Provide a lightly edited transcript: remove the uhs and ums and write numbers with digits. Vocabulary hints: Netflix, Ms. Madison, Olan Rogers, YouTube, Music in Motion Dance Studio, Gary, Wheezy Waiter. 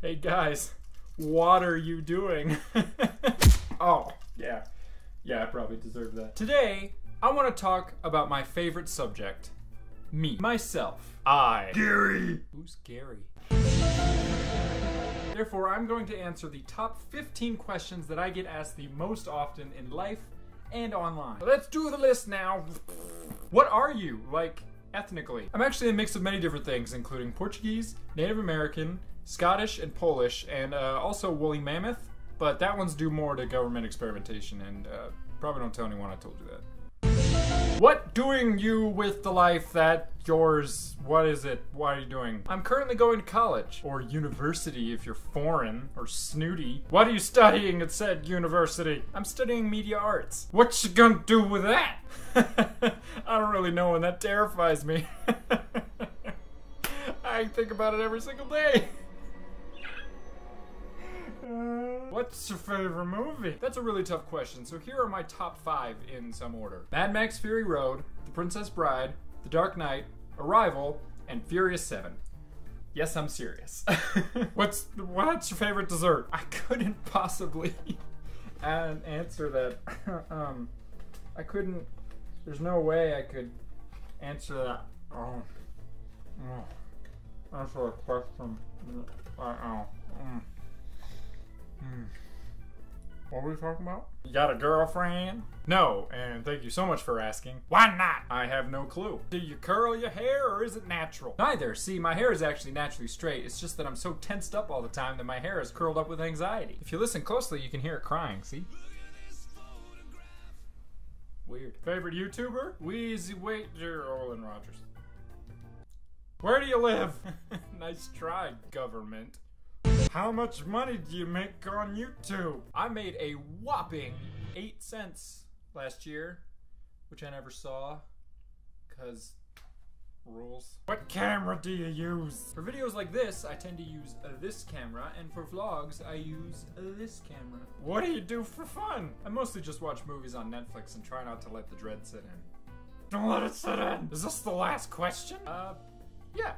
Hey guys, what are you doing? Oh, yeah. Yeah, I probably deserve that. Today, I want to talk about my favorite subject. Me. Myself. I. Gary. Who's Gary? Therefore, I'm going to answer the top 15 questions that I get asked the most often in life and online. Let's do the list now. What are you, like, ethnically? I'm actually a mix of many different things, including Portuguese, Native American, Scottish and Polish, and also woolly mammoth, but that one's due more to government experimentation, and probably don't tell anyone I told you that. What doing you with the life that yours? What is it? What are you doing? I'm currently going to college, or university if you're foreign, or snooty. What are you studying at said university? I'm studying media arts. What you gonna do with that? I don't really know, and that terrifies me. I think about it every single day. What's your favorite movie? That's a really tough question, so here are my top 5 in some order. Mad Max Fury Road, The Princess Bride, The Dark Knight, Arrival, and Furious 7. Yes, I'm serious. What's your favorite dessert? I couldn't possibly answer that. I couldn't, there's no way I could answer that. Oh. Oh. That's a question. What were we talking about? You got a girlfriend? No, and thank you so much for asking. Why not? I have no clue. Do you curl your hair or is it natural? Neither. See, my hair is actually naturally straight. It's just that I'm so tensed up all the time that my hair is curled up with anxiety. If you listen closely, you can hear it crying, see? Weird. Favorite YouTuber? Wheezy Waiter, Olan Rogers. Where do you live? Nice try, government. How much money do you make on YouTube? I made a whopping 8 cents last year, which I never saw, cause rules. What camera do you use? For videos like this, I tend to use this camera, and for vlogs, I use this camera. What do you do for fun? I mostly just watch movies on Netflix and try not to let the dread sit in. Don't let it sit in! Is this the last question? Yeah.